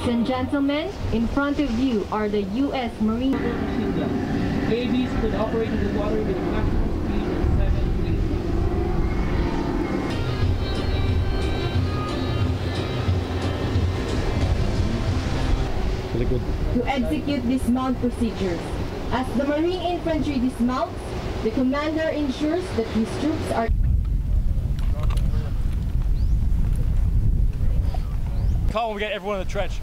Ladies and gentlemen, in front of you are the U.S. Marine machine guns. ABs could operate in the water with maximum speed of 7 feet. To execute dismount procedures. As the Marine infantry dismounts, the commander ensures that these troops are call when we get everyone in the trench.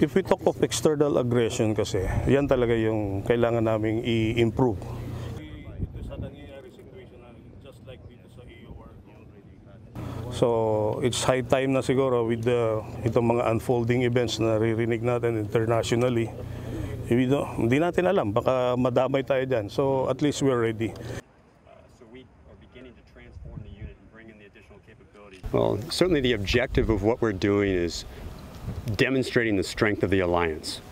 If we talk of external aggression kasi, yan talaga yung kailangan naming i-improve. So it's high time na siguro with itong mga unfolding events na naririnig natin internationally. Hindi natin alam, baka madamay tayo dyan. So at least we're ready. So we are beginning to transform the unit and bring in the additional capability. Well, certainly the objective of what we're doing is demonstrating the strength of the alliance,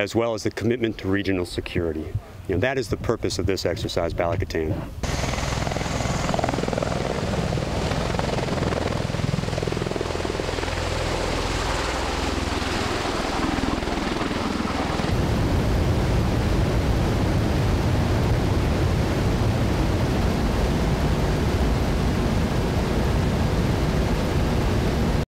as well as the commitment to regional security. You know, that is the purpose of this exercise, Balikatan.